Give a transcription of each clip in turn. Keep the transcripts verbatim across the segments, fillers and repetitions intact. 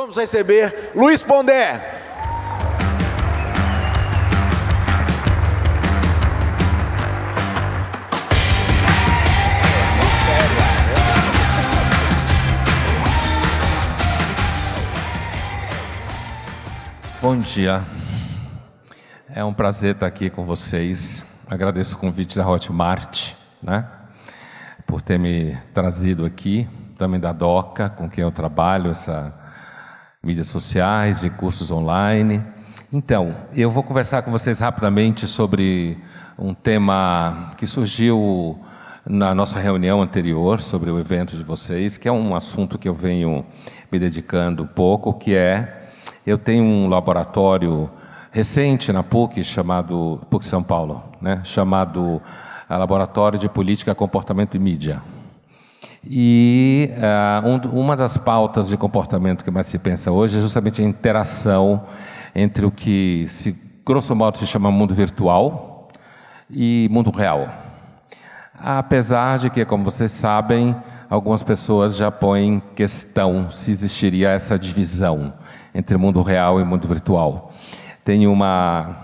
Vamos receber Luiz Pondé. Bom dia. É um prazer estar aqui com vocês. Agradeço o convite da Hotmart, né, por ter me trazido aqui. Também da DOCA, com quem eu trabalho, essa mídias sociais e cursos online. Então, eu vou conversar com vocês rapidamente sobre um tema que surgiu na nossa reunião anterior sobre o evento de vocês, que é um assunto que eu venho me dedicando um pouco, que é, eu tenho um laboratório recente na PUC, chamado, PUC São Paulo, né, chamado Laboratório de Política, Comportamento e Mídia. E uh, um, uma das pautas de comportamento que mais se pensa hoje é justamente a interação entre o que, se, grosso modo, se chama mundo virtual e mundo real. Apesar de que, como vocês sabem, algumas pessoas já põem em questão se existiria essa divisão entre mundo real e mundo virtual. Tem, uma,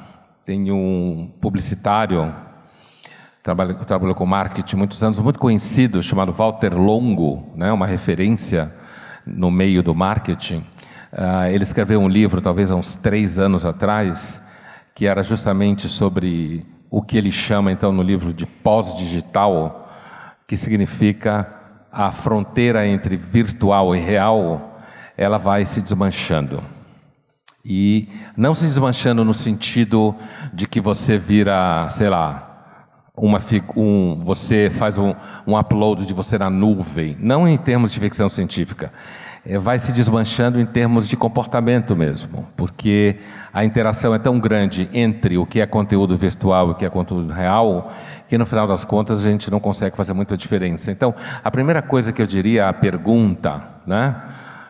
tem um publicitário... Trabalho, trabalho com marketing há muitos anos, muito conhecido, chamado Walter Longo, né, uma referência no meio do marketing. Uh, ele escreveu um livro, talvez há uns três anos atrás, que era justamente sobre o que ele chama, então, no livro de pós-digital, que significa a fronteira entre virtual e real, ela vai se desmanchando. E não se desmanchando no sentido de que você vira, sei lá, Uma, um, você faz um, um upload de você na nuvem, não em termos de ficção científica, é, vai se desmanchando em termos de comportamento mesmo, porque a interação é tão grande entre o que é conteúdo virtual e o que é conteúdo real, que no final das contas a gente não consegue fazer muita diferença. Então, a primeira coisa que eu diria, a pergunta, né,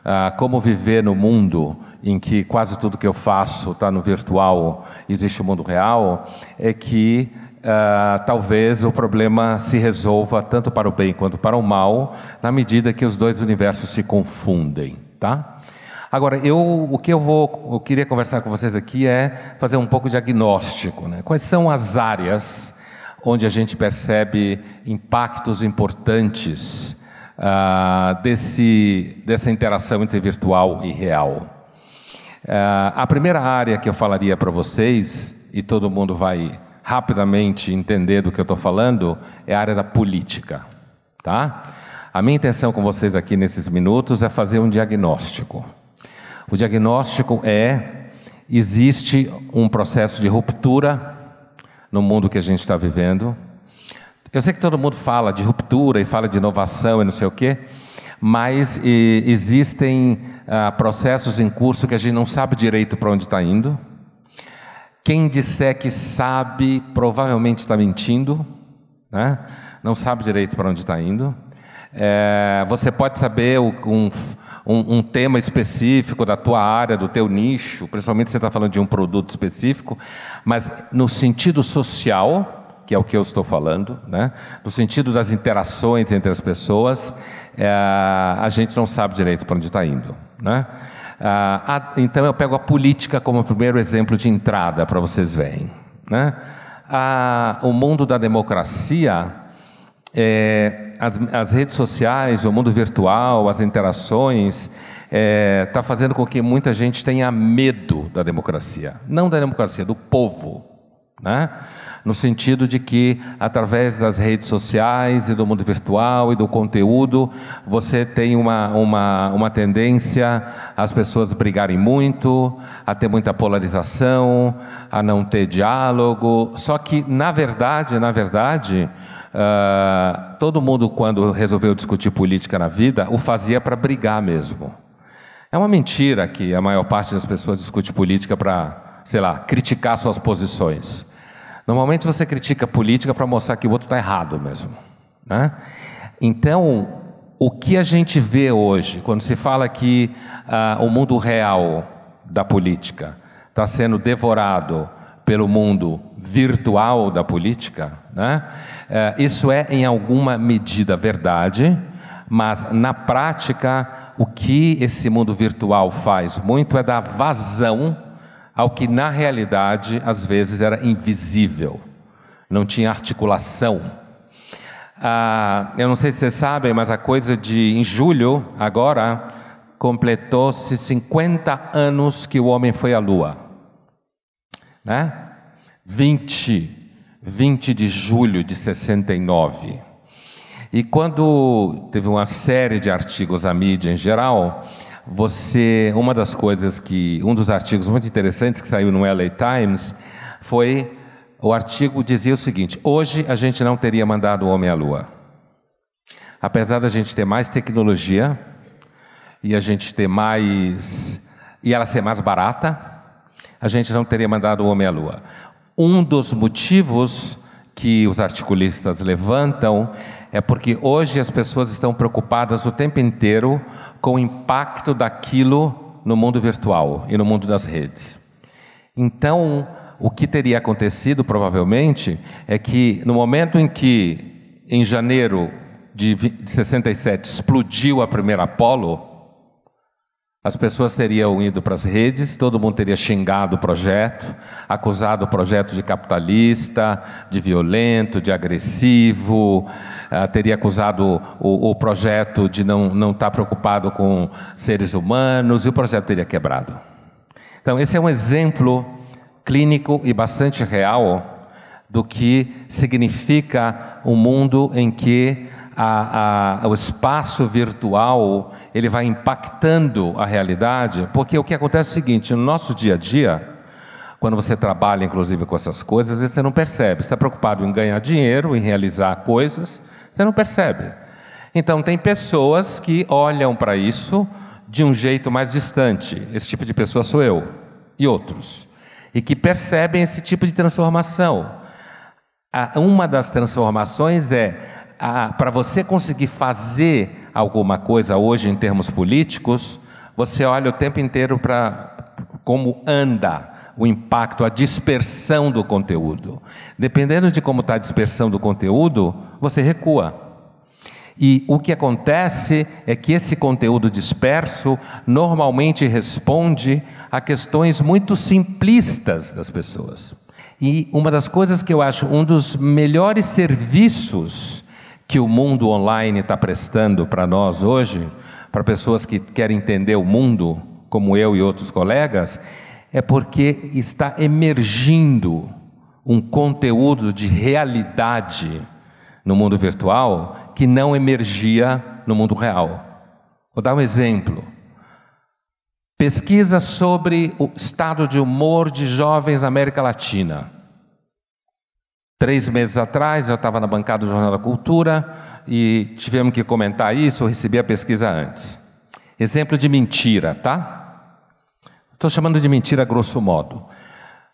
ah, como viver no mundo em que quase tudo que eu faço está no virtual, existe o mundo real, é que Uh, talvez o problema se resolva tanto para o bem quanto para o mal, na medida que os dois universos se confundem, tá? Agora, eu, o que eu vou, eu queria conversar com vocês aqui é fazer um pouco de diagnóstico, né? Quais são as áreas onde a gente percebe impactos importantes uh, desse, dessa interação entre virtual e real? Uh, a primeira área que eu falaria para vocês, e todo mundo vai rapidamente entender do que eu estou falando, é a área da política, tá? A minha intenção com vocês aqui nesses minutos é fazer um diagnóstico. O diagnóstico é, existe um processo de ruptura no mundo que a gente está vivendo. Eu sei que todo mundo fala de ruptura e fala de inovação e não sei o quê, mas e, existem ah, processos em curso que a gente não sabe direito para onde está indo. Quem disser que sabe, provavelmente está mentindo, né? Não sabe direito para onde está indo. É, você pode saber um, um, um tema específico da tua área, do teu nicho, principalmente se você está falando de um produto específico, mas no sentido social, que é o que eu estou falando, né? No sentido das interações entre as pessoas, é, a gente não sabe direito para onde está indo, né? Ah, então eu pego a política como o primeiro exemplo de entrada para vocês verem, né? Ah, o mundo da democracia, é, as, as redes sociais, o mundo virtual, as interações, é, tá fazendo com que muita gente tenha medo da democracia, não da democracia, do povo, né? No sentido de que, através das redes sociais e do mundo virtual e do conteúdo, você tem uma, uma, uma tendência às pessoas brigarem muito, a ter muita polarização, a não ter diálogo. Só que, na verdade, na verdade, uh, todo mundo, quando resolveu discutir política na vida, o fazia para brigar mesmo. É uma mentira que a maior parte das pessoas discute política para, sei lá, criticar suas posições. Normalmente você critica a política para mostrar que o outro está errado mesmo, né? Então, o que a gente vê hoje, quando se fala que ah, o mundo real da política está sendo devorado pelo mundo virtual da política, né? Ah, isso é, em alguma medida, verdade, mas, na prática, o que esse mundo virtual faz muito é dar vazão ao que na realidade às vezes era invisível, não tinha articulação. Ah, eu não sei se vocês sabem, mas a coisa de em julho agora completou-se cinquenta anos que o homem foi à Lua, né? vinte de julho de sessenta e nove. E quando teve uma série de artigos à mídia em geral, você, uma das coisas que, um dos artigos muito interessantes que saiu no L A Times foi, o artigo dizia o seguinte: hoje a gente não teria mandado o homem à Lua. Apesar da gente ter mais tecnologia e a gente ter mais, e ela ser mais barata, a gente não teria mandado o homem à Lua. Um dos motivos que os articulistas levantam é porque hoje as pessoas estão preocupadas o tempo inteiro com o impacto daquilo no mundo virtual e no mundo das redes. Então, o que teria acontecido provavelmente é que no momento em que, em janeiro de sessenta e sete, explodiu a primeira Apolo, as pessoas teriam ido para as redes, todo mundo teria xingado o projeto, acusado o projeto de capitalista, de violento, de agressivo, uh, teria acusado o, o projeto de não não estar preocupado com seres humanos, e o projeto teria quebrado. Então, esse é um exemplo clínico e bastante real do que significa um mundo em que A, a, o espaço virtual ele vai impactando a realidade, porque o que acontece é o seguinte: no nosso dia a dia, quando você trabalha inclusive com essas coisas, às vezes você não percebe, você está preocupado em ganhar dinheiro, em realizar coisas, você não percebe. Então tem pessoas que olham para isso de um jeito mais distante, esse tipo de pessoa sou eu e outros, e que percebem esse tipo de transformação. A, uma das transformações é, Ah, para você conseguir fazer alguma coisa hoje em termos políticos, você olha o tempo inteiro para como anda o impacto, a dispersão do conteúdo. Dependendo de como está a dispersão do conteúdo, você recua. E o que acontece é que esse conteúdo disperso normalmente responde a questões muito simplistas das pessoas. E uma das coisas que eu acho um dos melhores serviços que o mundo online está prestando para nós hoje, para pessoas que querem entender o mundo, como eu e outros colegas, é porque está emergindo um conteúdo de realidade no mundo virtual que não emergia no mundo real. Vou dar um exemplo. Pesquisa sobre o estado de humor de jovens na América Latina. Três meses atrás, eu estava na bancada do Jornal da Cultura e tivemos que comentar isso, eu recebi a pesquisa antes. Exemplo de mentira, tá? Estou chamando de mentira grosso modo.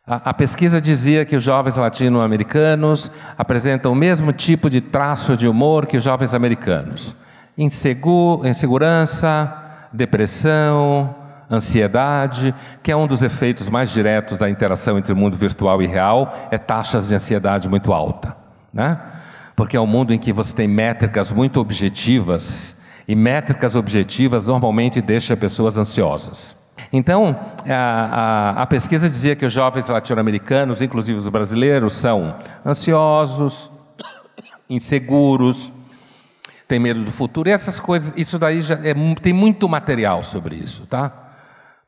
A, a pesquisa dizia que os jovens latino-americanos apresentam o mesmo tipo de traço de humor que os jovens americanos. Insegu- insegurança, depressão, ansiedade, que é um dos efeitos mais diretos da interação entre o mundo virtual e real, é taxas de ansiedade muito alta, né? Porque é um mundo em que você tem métricas muito objetivas, e métricas objetivas normalmente deixam pessoas ansiosas. Então, a, a, a pesquisa dizia que os jovens latino-americanos, inclusive os brasileiros, são ansiosos, inseguros, têm medo do futuro, e essas coisas, isso daí já é, tem muito material sobre isso, tá?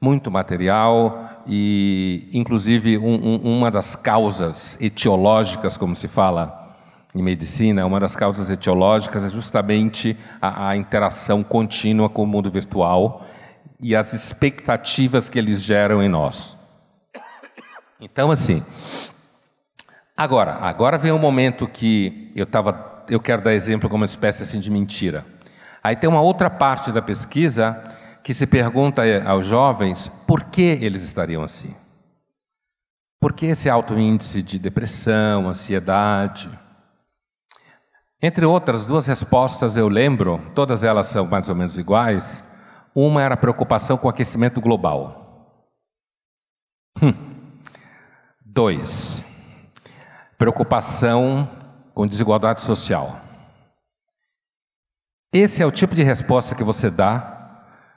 Muito material e, inclusive, um, um, uma das causas etiológicas, como se fala em medicina, uma das causas etiológicas é justamente a, a interação contínua com o mundo virtual e as expectativas que eles geram em nós. Então, assim, agora, agora vem um momento que eu tava, eu quero dar exemplo como uma espécie assim de mentira. Aí tem uma outra parte da pesquisa que se pergunta aos jovens por que eles estariam assim. Por que esse alto índice de depressão, ansiedade? Entre outras duas respostas eu lembro, todas elas são mais ou menos iguais, uma era preocupação com o aquecimento global. Hum. Dois, preocupação com desigualdade social. Esse é o tipo de resposta que você dá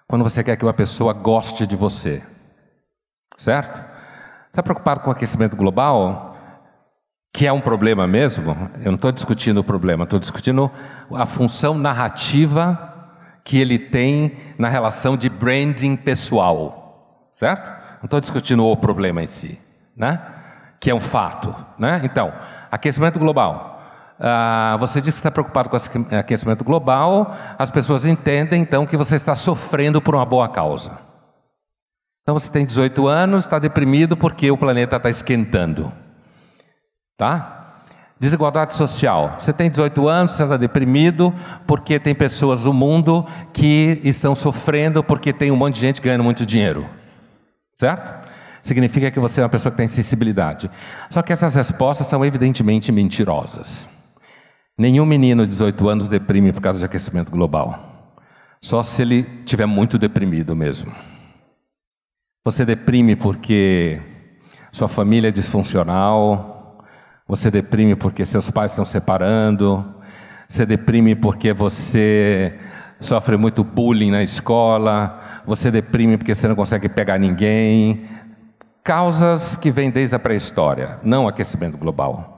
quando você quer que uma pessoa goste de você, certo? Você está preocupado com o aquecimento global, que é um problema mesmo? Eu não estou discutindo o problema, estou discutindo a função narrativa que ele tem na relação de branding pessoal, certo? Não estou discutindo o problema em si, né? Que é um fato, né? Então, aquecimento global. Ah, você diz que está preocupado com o aquecimento global, as pessoas entendem então que você está sofrendo por uma boa causa. Então você tem dezoito anos, está deprimido porque o planeta está esquentando, tá? Desigualdade social. Você tem dezoito anos, você está deprimido porque tem pessoas do mundo que estão sofrendo porque tem um monte de gente ganhando muito dinheiro, certo? Significa que você é uma pessoa que tem sensibilidade. Só que essas respostas são evidentemente mentirosas. Nenhum menino de dezoito anos deprime por causa de aquecimento global. Só se ele estiver muito deprimido mesmo. Você deprime porque sua família é disfuncional, você deprime porque seus pais estão separando, você deprime porque você sofre muito bullying na escola, você deprime porque você não consegue pegar ninguém. Causas que vêm desde a pré-história, não aquecimento global.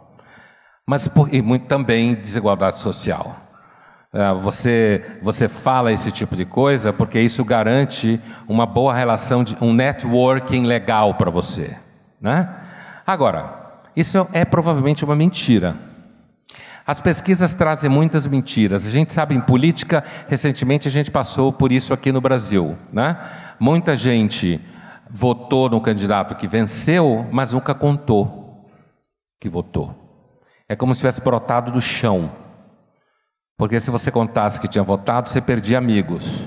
Mas por, e muito também desigualdade social. Você, você fala esse tipo de coisa porque isso garante uma boa relação, de, um networking legal para você, né? Agora, isso é provavelmente uma mentira. As pesquisas trazem muitas mentiras. A gente sabe em política, recentemente a gente passou por isso aqui no Brasil, né? Muita gente votou no candidato que venceu, mas nunca contou que votou. É como se tivesse brotado do chão. Porque se você contasse que tinha votado, você perdia amigos.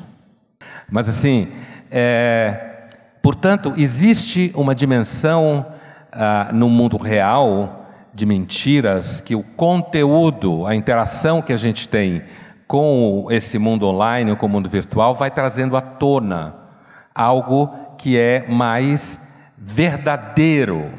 Mas assim, é... portanto, existe uma dimensão ah, no mundo real de mentiras que o conteúdo, a interação que a gente tem com esse mundo online, com o mundo virtual, vai trazendo à tona algo que é mais verdadeiro.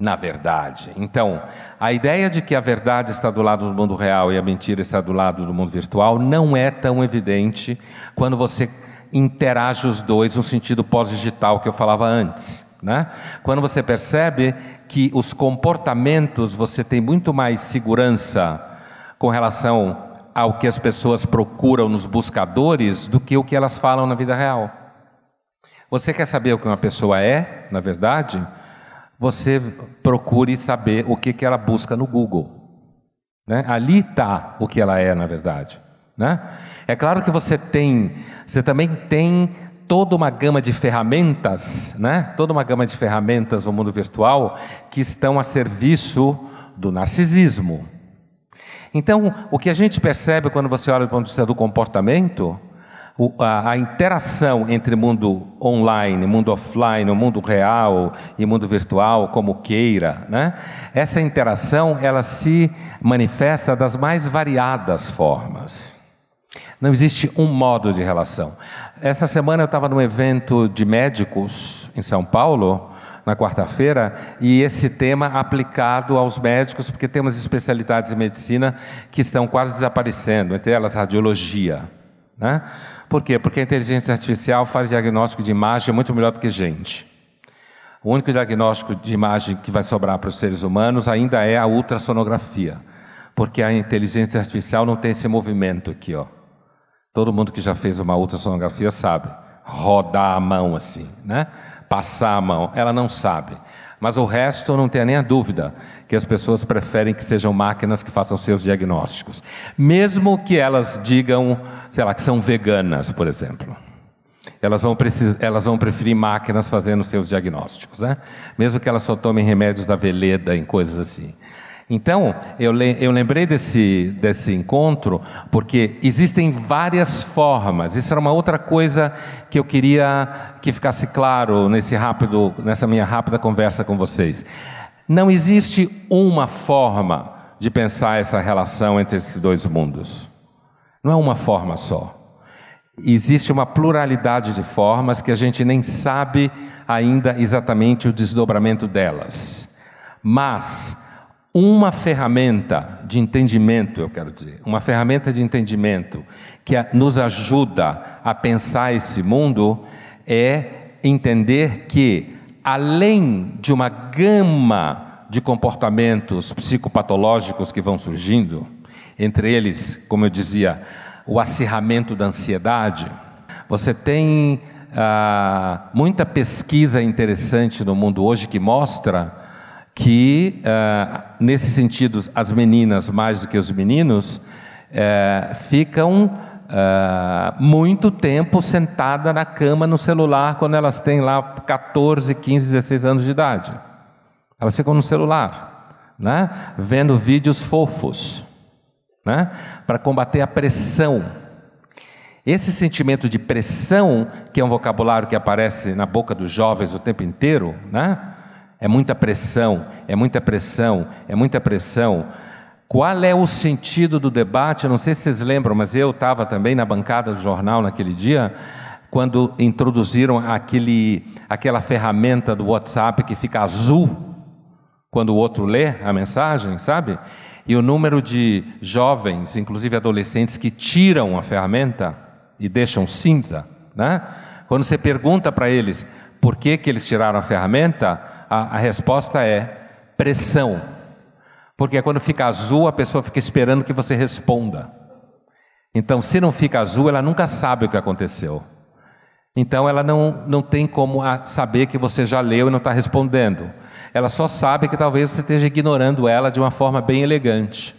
Na verdade. Então, a ideia de que a verdade está do lado do mundo real e a mentira está do lado do mundo virtual não é tão evidente quando você interage os dois no sentido pós-digital que eu falava antes, né? Quando você percebe que os comportamentos, você tem muito mais segurança com relação ao que as pessoas procuram nos buscadores do que o que elas falam na vida real. Você quer saber o que uma pessoa é, na verdade? Você procure saber o que, que ela busca no Google, né? Ali está o que ela é, na verdade, né? É claro que você tem, você também tem toda uma gama de ferramentas, né? Toda uma gama de ferramentas no mundo virtual que estão a serviço do narcisismo. Então, o que a gente percebe quando você olha do ponto de vista do comportamento, a interação entre mundo online, mundo offline, o mundo real e mundo virtual, como queira, né? Essa interação, ela se manifesta das mais variadas formas. Não existe um modo de relação. Essa semana eu estava num evento de médicos em São Paulo, na quarta-feira, e esse tema aplicado aos médicos, porque temos especialidades em medicina que estão quase desaparecendo, entre elas radiologia, né? Por quê? Porque a inteligência artificial faz diagnóstico de imagem muito melhor do que gente. O único diagnóstico de imagem que vai sobrar para os seres humanos ainda é a ultrassonografia, porque a inteligência artificial não tem esse movimento aqui, ó. Todo mundo que já fez uma ultrassonografia sabe, rodar a mão assim, né? Passar a mão, ela não sabe. Mas o resto, não tenha nem a dúvida que as pessoas preferem que sejam máquinas que façam seus diagnósticos. Mesmo que elas digam, sei lá, que são veganas, por exemplo. Elas vão, precis... elas vão preferir máquinas fazendo seus diagnósticos, né? Mesmo que elas só tomem remédios da Veleda e coisas assim. Então, eu, le... eu lembrei desse, desse encontro porque existem várias formas. Isso era uma outra coisa que eu queria que ficasse claro nesse rápido, nessa minha rápida conversa com vocês. Não existe uma forma de pensar essa relação entre esses dois mundos. Não é uma forma só. Existe uma pluralidade de formas que a gente nem sabe ainda exatamente o desdobramento delas. Mas uma ferramenta de entendimento, eu quero dizer, uma ferramenta de entendimento que nos ajuda a pensar esse mundo é entender que, além de uma gama de comportamentos psicopatológicos que vão surgindo, entre eles, como eu dizia, o acirramento da ansiedade, você tem ah, muita pesquisa interessante no mundo hoje que mostra que, ah, nesse sentido, as meninas, mais do que os meninos, eh, ficam Uh, muito tempo sentada na cama no celular quando elas têm lá quatorze, quinze, dezesseis anos de idade. Elas ficam no celular, né? Vendo vídeos fofos, né? Para combater a pressão. Esse sentimento de pressão, que é um vocabulário que aparece na boca dos jovens o tempo inteiro, né? É muita pressão, é muita pressão, é muita pressão. Qual é o sentido do debate? Eu não sei se vocês lembram, mas eu estava também na bancada do jornal naquele dia, quando introduziram aquele, aquela ferramenta do WhatsApp que fica azul quando o outro lê a mensagem, sabe? E o número de jovens, inclusive adolescentes, que tiram a ferramenta e deixam cinza, né? Quando você pergunta para eles por que que eles tiraram a ferramenta, a, a resposta é pressão. Porque quando fica azul, a pessoa fica esperando que você responda. Então, se não fica azul, ela nunca sabe o que aconteceu. Então, ela não, não tem como saber que você já leu e não está respondendo. Ela só sabe que talvez você esteja ignorando ela de uma forma bem elegante,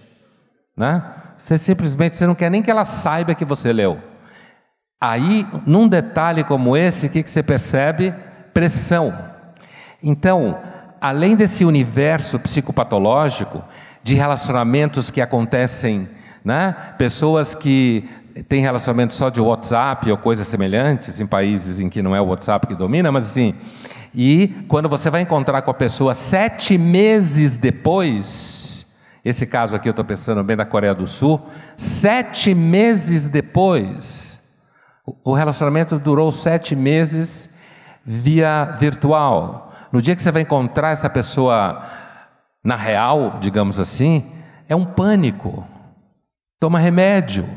né? Você simplesmente você não quer nem que ela saiba que você leu. Aí, num detalhe como esse, o que, que você percebe? Pressão. Então, além desse universo psicopatológico de relacionamentos que acontecem, né? Pessoas que têm relacionamento só de WhatsApp ou coisas semelhantes em países em que não é o WhatsApp que domina, mas assim, e quando você vai encontrar com a pessoa sete meses depois, esse caso aqui eu estou pensando bem da Coreia do Sul, sete meses depois, o relacionamento durou sete meses via virtual. No dia que você vai encontrar essa pessoa na real, digamos assim, é um pânico. Toma remédio,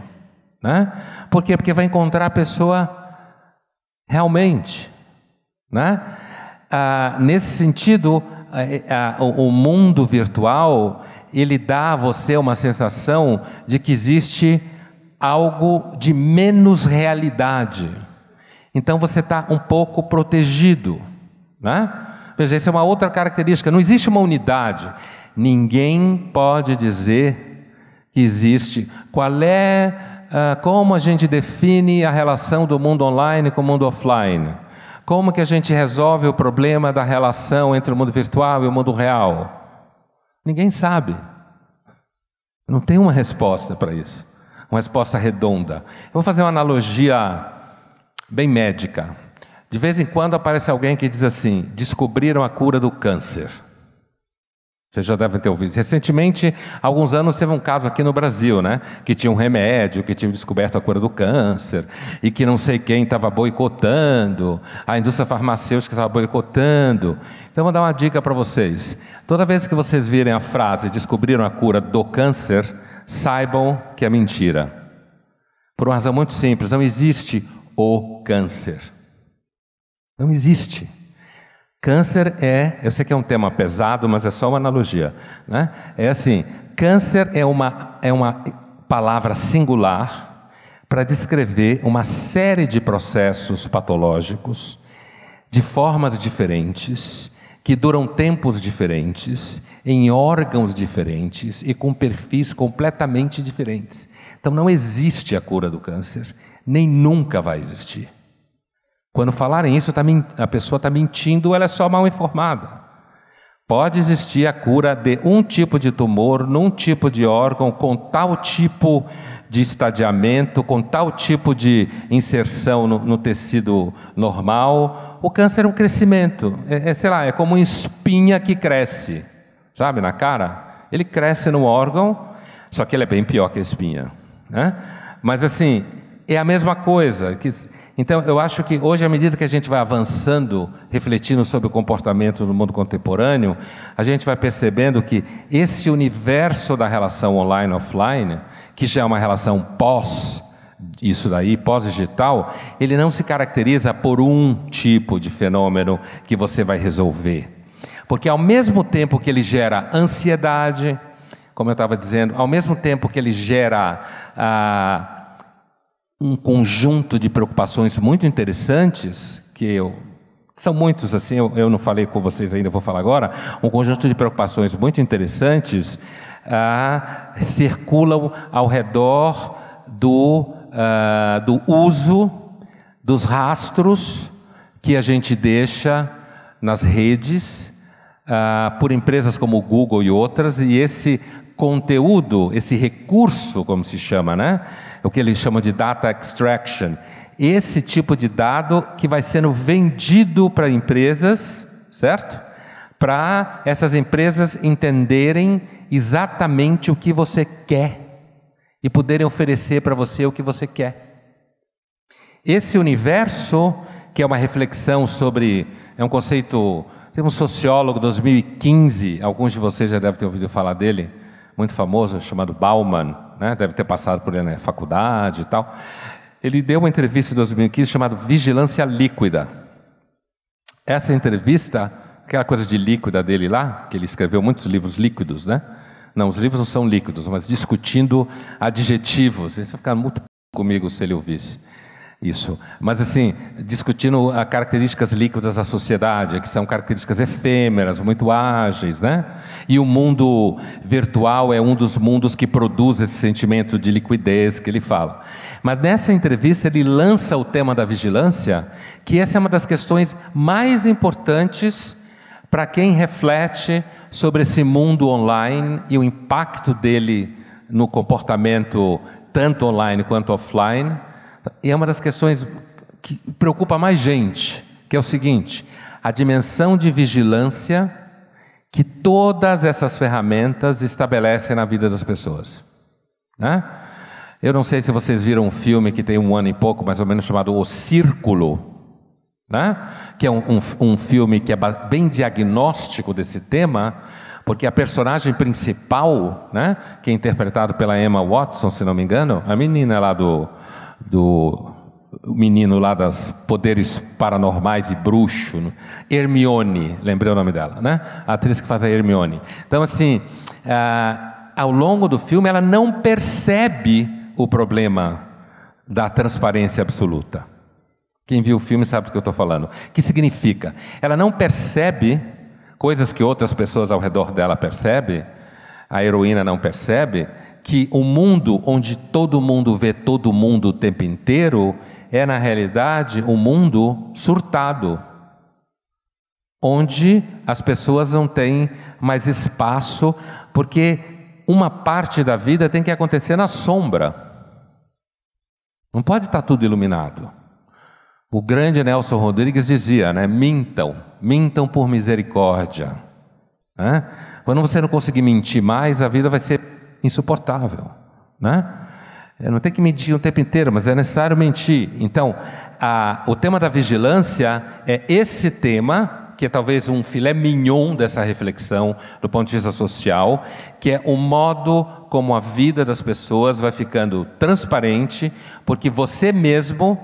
né? Por quê? Porque vai encontrar a pessoa realmente, né? Ah, nesse sentido, ah, ah, o, o mundo virtual, ele dá a você uma sensação de que existe algo de menos realidade. Então você está um pouco protegido, né? Veja, essa é uma outra característica, não existe uma unidade. Ninguém pode dizer que existe. Qual é, uh, como a gente define a relação do mundo online com o mundo offline? Como que a gente resolve o problema da relação entre o mundo virtual e o mundo real? Ninguém sabe. Não tem uma resposta para isso, uma resposta redonda. Eu vou fazer uma analogia bem médica. De vez em quando aparece alguém que diz assim, descobriram a cura do câncer. Vocês já devem ter ouvido. Recentemente, há alguns anos, teve um caso aqui no Brasil, né? Que tinha um remédio, que tinha descoberto a cura do câncer, e que não sei quem estava boicotando, a indústria farmacêutica estava boicotando. Então, vou dar uma dica para vocês. Toda vez que vocês virem a frase, descobriram a cura do câncer, saibam que é mentira. Por uma razão muito simples, não existe o câncer. Não existe. Câncer é, eu sei que é um tema pesado, mas é só uma analogia, né? É assim, câncer é uma, é uma palavra singular para descrever uma série de processos patológicos de formas diferentes, que duram tempos diferentes, em órgãos diferentes e com perfis completamente diferentes. Então não existe a cura do câncer, nem nunca vai existir. Quando falarem isso, a pessoa está mentindo ou ela é só mal informada. Pode existir a cura de um tipo de tumor, num tipo de órgão, com tal tipo de estadiamento, com tal tipo de inserção no, no tecido normal. O câncer é um crescimento, é, é, sei lá, é como uma espinha que cresce, sabe, na cara. Ele cresce no órgão, só que ele é bem pior que a espinha, né? Mas assim, é a mesma coisa. Então, eu acho que hoje, à medida que a gente vai avançando, refletindo sobre o comportamento no mundo contemporâneo, a gente vai percebendo que esse universo da relação online-offline, que já é uma relação pós isso daí, pós-digital, ele não se caracteriza por um tipo de fenômeno que você vai resolver. Porque ao mesmo tempo que ele gera ansiedade, como eu estava dizendo, ao mesmo tempo que ele gera ah, um conjunto de preocupações muito interessantes, que eu, são muitos assim, eu, eu não falei com vocês ainda, eu vou falar agora, um conjunto de preocupações muito interessantes ah, circulam ao redor do, ah, do uso dos rastros que a gente deixa nas redes ah, por empresas como o Google e outras, e esse conteúdo, esse recurso, como se chama, né? O que eles chamam de data extraction. Esse tipo de dado que vai sendo vendido para empresas, certo? Para essas empresas entenderem exatamente o que você quer e poderem oferecer para você o que você quer. Esse universo, que é uma reflexão sobre... É um conceito... Tem um sociólogo, dois mil e quinze, alguns de vocês já devem ter ouvido falar dele, muito famoso, chamado Bauman, né? Deve ter passado por ele na faculdade e tal. Ele deu uma entrevista em dois mil e quinze chamada Vigilância Líquida. Essa entrevista, aquela coisa de líquida dele lá, que ele escreveu muitos livros líquidos, né? Não, os livros não são líquidos, mas discutindo adjetivos. Isso vai ficar muito p... comigo se ele ouvisse isso. Mas assim, discutindo as características líquidas da sociedade, que são características efêmeras, muito ágeis, né? E o mundo virtual é um dos mundos que produz esse sentimento de liquidez que ele fala. Mas nessa entrevista ele lança o tema da vigilância, que essa é uma das questões mais importantes para quem reflete sobre esse mundo online e o impacto dele no comportamento tanto online quanto offline. E é uma das questões que preocupa mais gente, que é o seguinte: a dimensão de vigilância que todas essas ferramentas estabelecem na vida das pessoas, né? Eu não sei se vocês viram um filme que tem um ano e pouco, mais ou menos, chamado O Círculo, né? Que é um, um, um filme que é bem diagnóstico desse tema, porque a personagem principal, né, que é interpretado pela Emma Watson, se não me engano, a menina lá do... do menino lá das poderes paranormais e bruxo, Hermione, lembrei o nome dela, né? A atriz que faz a Hermione. Então assim, ah, ao longo do filme ela não percebe o problema da transparência absoluta. Quem viu o filme sabe do que eu estou falando. O que significa? Ela não percebe coisas que outras pessoas ao redor dela percebem, a heroína não percebe, que o mundo onde todo mundo vê todo mundo o tempo inteiro é, na realidade, um mundo surtado, onde as pessoas não têm mais espaço, porque uma parte da vida tem que acontecer na sombra. Não pode estar tudo iluminado. O grande Nelson Rodrigues dizia, né, mintam, mintam por misericórdia, né? Quando você não conseguir mentir mais, a vida vai ser insuportável, né? Eu não tenho que mentir o tempo inteiro, mas é necessário mentir. Então, a, o tema da vigilância é esse tema, que é talvez um filé mignon dessa reflexão do ponto de vista social, que é o modo como a vida das pessoas vai ficando transparente, porque você mesmo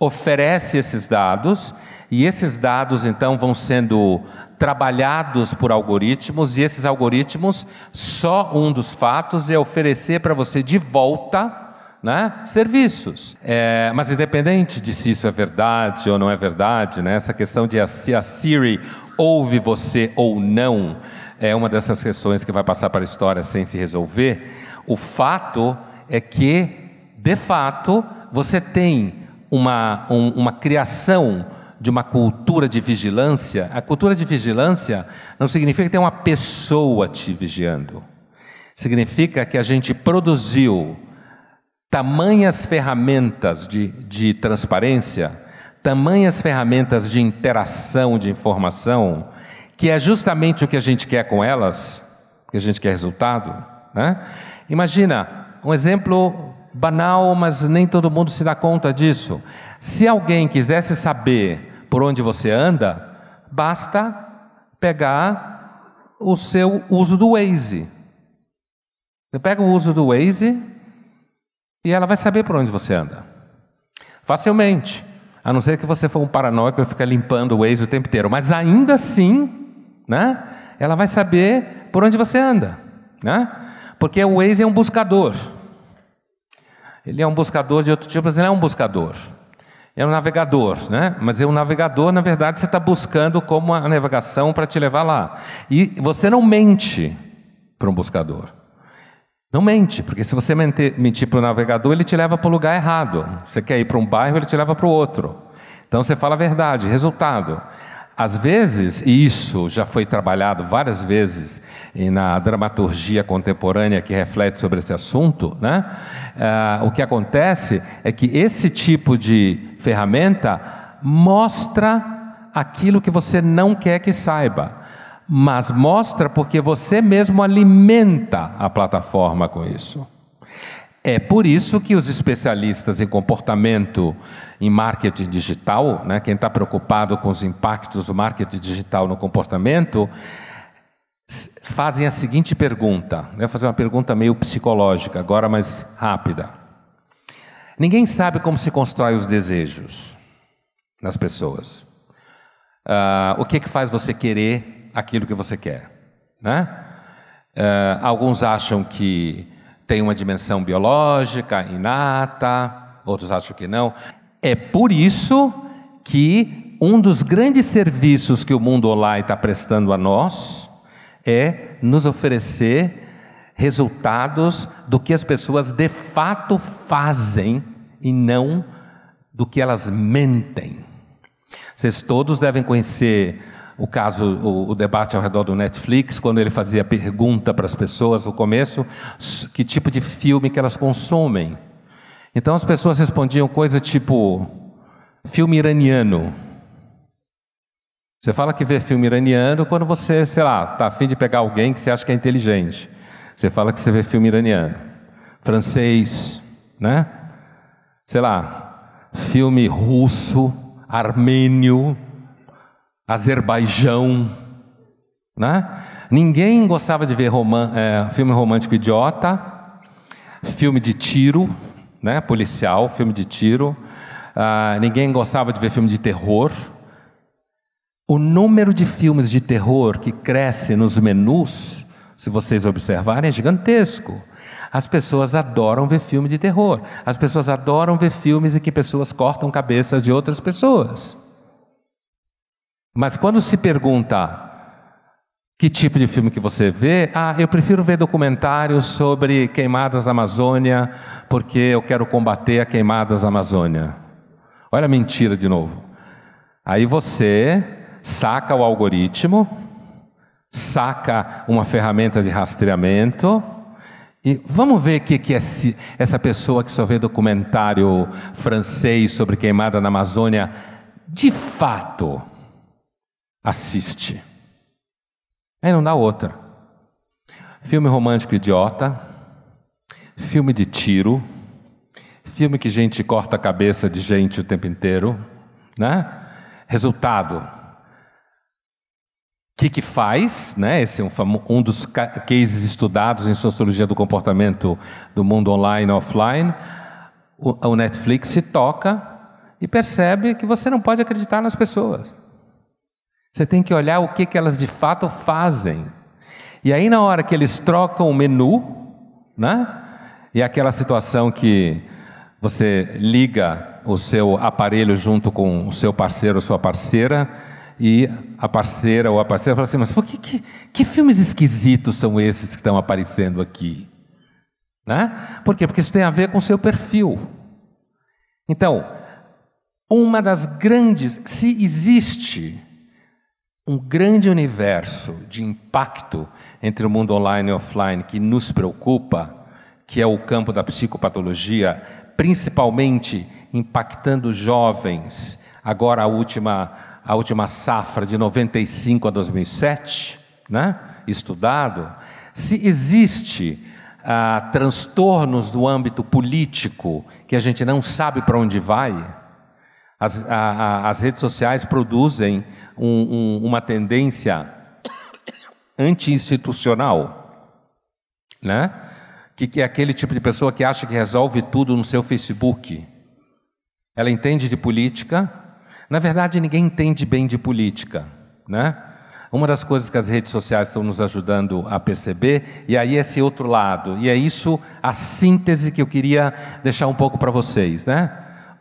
oferece esses dados, e esses dados então vão sendo trabalhados por algoritmos, e esses algoritmos, só um dos fatos é oferecer para você de volta, né, serviços. É, mas independente de se isso é verdade ou não é verdade, né, essa questão de se a Siri ouve você ou não é uma dessas questões que vai passar para a história sem se resolver. O fato é que, de fato, você tem uma, um, uma criação de uma cultura de vigilância. A cultura de vigilância não significa que tem uma pessoa te vigiando. Significa que a gente produziu tamanhas ferramentas de, de transparência, tamanhas ferramentas de interação de informação, que é justamente o que a gente quer com elas, porque a gente quer resultado, né? Imagina, um exemplo banal, mas nem todo mundo se dá conta disso. Se alguém quisesse saber por onde você anda, basta pegar o seu uso do Waze. Você pega o uso do Waze E ela vai saber por onde você anda. Facilmente. A não ser que você for um paranoico e ficar limpando o Waze o tempo inteiro. Mas ainda assim, né, ela vai saber por onde você anda. Né? Porque o Waze é um buscador. Ele é um buscador de outro tipo, mas ele é um buscador. É um navegador, né? Mas é um navegador, na verdade, você está buscando como a navegação para te levar lá. E você não mente para um buscador. Não mente, porque se você mentir para o navegador, ele te leva para o lugar errado. Você quer ir para um bairro, ele te leva para o outro. Então você fala a verdade. Resultado, às vezes, e isso já foi trabalhado várias vezes na dramaturgia contemporânea que reflete sobre esse assunto, né? Ah, o que acontece é que esse tipo de ferramenta mostra aquilo que você não quer que saiba. Mas mostra porque você mesmo alimenta a plataforma com isso. É por isso que os especialistas em comportamento, em marketing digital, né, quem está preocupado com os impactos do marketing digital no comportamento, fazem a seguinte pergunta. Eu vou fazer uma pergunta meio psicológica, agora mais rápida. Ninguém sabe como se constrói os desejos nas pessoas. Uh, o que que faz você querer aquilo que você quer, né? Uh, alguns acham que tem uma dimensão biológica, inata, outros acham que não. É por isso que um dos grandes serviços que o mundo online está prestando a nós é nos oferecer resultados do que as pessoas de fato fazem e não do que elas mentem. Vocês todos devem conhecer o caso, o, o debate ao redor do Netflix, quando ele fazia pergunta para as pessoas no começo, que tipo de filme que elas consomem. Então as pessoas respondiam coisa tipo, filme iraniano. Você fala que vê filme iraniano quando você, sei lá, está a fim de pegar alguém que você acha que é inteligente. Você fala que você vê filme iraniano. Francês, né? Sei lá, filme russo, armênio, Azerbaijão, né? Ninguém gostava de ver roman- é, filme romântico idiota, filme de tiro, né? Policial, filme de tiro. Ah, ninguém gostava de ver filme de terror. O número de filmes de terror que cresce nos menus, se vocês observarem, é gigantesco. As pessoas adoram ver filme de terror. As pessoas adoram ver filmes em que pessoas cortam cabeças de outras pessoas. Mas quando se pergunta que tipo de filme que você vê, ah, eu prefiro ver documentários sobre queimadas na Amazônia, porque eu quero combater a queimadas na Amazônia. Olha a mentira de novo. Aí você saca o algoritmo, saca uma ferramenta de rastreamento e vamos ver o que, que é essa pessoa que só vê documentário francês sobre queimada na Amazônia de fato assiste. Aí não dá outra. Filme romântico idiota, filme de tiro, filme que gente corta a cabeça de gente o tempo inteiro, né? Resultado, o que que faz, né? Esse é um, um dos cases estudados em sociologia do comportamento do mundo online e offline. O, o Netflix se toca e percebe que você não pode acreditar nas pessoas. Você tem que olhar o que, que elas de fato fazem. E aí na hora que eles trocam o menu, né? E aquela situação que você liga o seu aparelho junto com o seu parceiro ou sua parceira, e a parceira ou a parceira fala assim, mas por que, que, que filmes esquisitos são esses que estão aparecendo aqui? Né? Por quê? Porque isso tem a ver com o seu perfil. Então, uma das grandes, se existe um grande universo de impacto entre o mundo online e offline que nos preocupa, que é o campo da psicopatologia, principalmente impactando jovens, agora a última, a última safra de noventa e cinco a dois mil e sete, né? Estudado, se existe ah, transtornos do âmbito político que a gente não sabe para onde vai, as, a, a, as redes sociais produzem Um, um, uma tendência anti-institucional, né? que, que é aquele tipo de pessoa que acha que resolve tudo no seu Facebook. Ela entende de política. Na verdade, ninguém entende bem de política, né? Uma das coisas que as redes sociais estão nos ajudando a perceber, e aí esse outro lado, e é isso a síntese que eu queria deixar um pouco para vocês, né?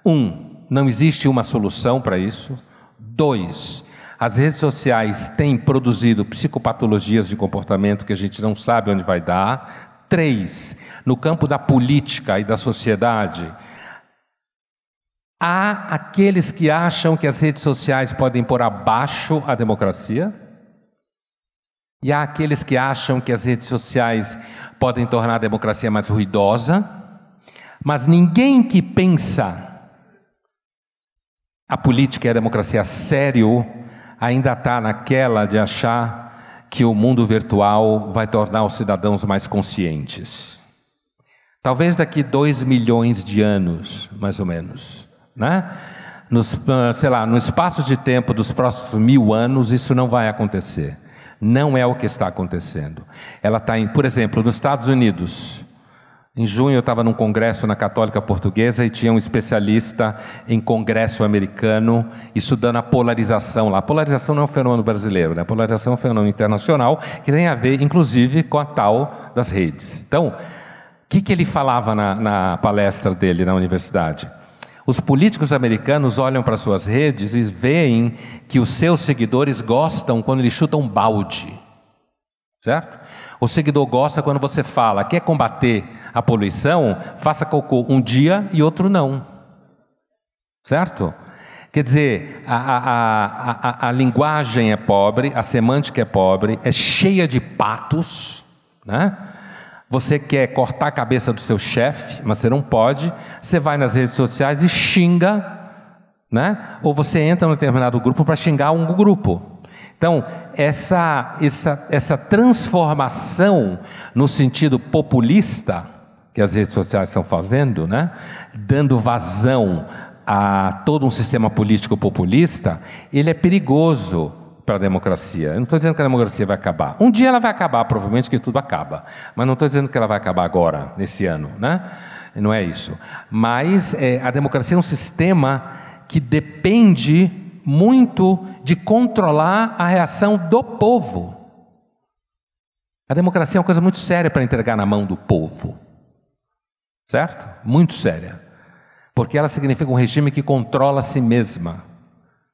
Um, não existe uma solução para isso. Dois, as redes sociais têm produzido psicopatologias de comportamento que a gente não sabe onde vai dar. Três, no campo da política e da sociedade, há aqueles que acham que as redes sociais podem pôr abaixo a democracia, e há aqueles que acham que as redes sociais podem tornar a democracia mais ruidosa, mas ninguém que pensa a política e a democracia a sério ainda está naquela de achar que o mundo virtual vai tornar os cidadãos mais conscientes. Talvez daqui dois milhões de anos, mais ou menos, né? Nos, sei lá, no espaço de tempo dos próximos mil anos, isso não vai acontecer. Não é o que está acontecendo. Ela está em, por exemplo, nos Estados Unidos. Em junho eu estava num congresso na Católica Portuguesa e tinha um especialista em congresso americano estudando a polarização lá. A polarização não é um fenômeno brasileiro, né? A polarização é um fenômeno internacional que tem a ver, inclusive, com a tal das redes. Então, o que, que ele falava na, na palestra dele na universidade? Os políticos americanos olham para suas redes e veem que os seus seguidores gostam quando eles chutam balde, certo? O seguidor gosta quando você fala, quer combater a poluição, faça cocô um dia e outro não, certo? Quer dizer, a, a, a, a, a linguagem é pobre, a semântica é pobre, é cheia de patos, né? Você quer cortar a cabeça do seu chefe, mas você não pode. Você vai nas redes sociais e xinga, né? Ou você entra em um determinado grupo para xingar um grupo. Então, essa, essa, essa transformação no sentido populista que as redes sociais estão fazendo, né? Dando vazão a todo um sistema político populista, ele é perigoso para a democracia. Eu não estou dizendo que a democracia vai acabar. Um dia ela vai acabar, provavelmente, que tudo acaba. Mas não estou dizendo que ela vai acabar agora, nesse ano, né? Não é isso. Mas é, a democracia é um sistema que depende muito de controlar a reação do povo. A democracia é uma coisa muito séria para entregar na mão do povo, certo? Muito séria. Porque ela significa um regime que controla a si mesma.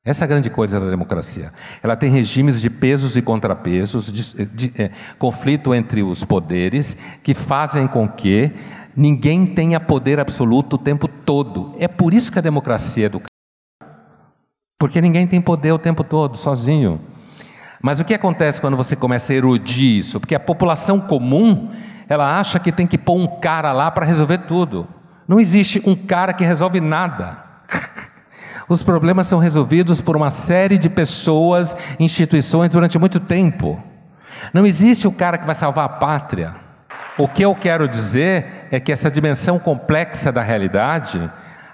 Essa é a grande coisa da democracia. Ela tem regimes de pesos e contrapesos, de, de, é, conflito entre os poderes, que fazem com que ninguém tenha poder absoluto o tempo todo. É por isso que a democracia é do caralho. Porque ninguém tem poder o tempo todo, sozinho. Mas o que acontece quando você começa a erudir isso? Porque a população comum, ela acha que tem que pôr um cara lá para resolver tudo. Não existe um cara que resolve nada. Os problemas são resolvidos por uma série de pessoas, instituições, durante muito tempo. Não existe o cara que vai salvar a pátria. O que eu quero dizer é que essa dimensão complexa da realidade,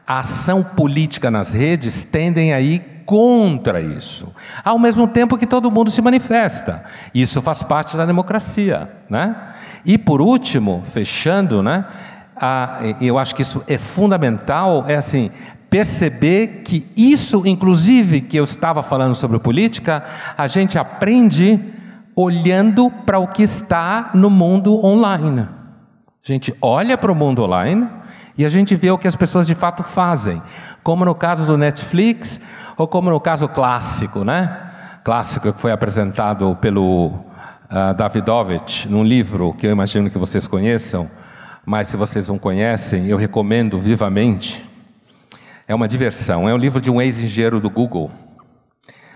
a ação política nas redes tendem a ir contra isso, ao mesmo tempo que todo mundo se manifesta. Isso faz parte da democracia, né? E por último, fechando, né? Ah, eu acho que isso é fundamental, é assim... perceber que isso, inclusive, que eu estava falando sobre política, a gente aprende olhando para o que está no mundo online. A gente olha para o mundo online e a gente vê o que as pessoas de fato fazem, como no caso do Netflix ou como no caso clássico, né? Clássico que foi apresentado pelo uh, Davidovich num livro que eu imagino que vocês conheçam, mas se vocês não conhecem, eu recomendo vivamente. É uma diversão, é um livro de um ex-engenheiro do Google,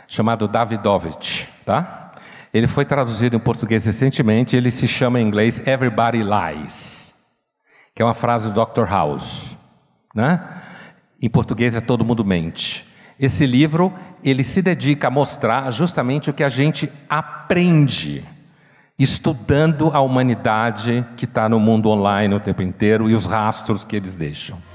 chamado Davidovich, tá? Ele foi traduzido em português recentemente, ele se chama em inglês Everybody Lies, que é uma frase do doutor House, né? Em português é Todo Mundo Mente. Esse livro, ele se dedica a mostrar justamente o que a gente aprende estudando a humanidade que está no mundo online o tempo inteiro e os rastros que eles deixam.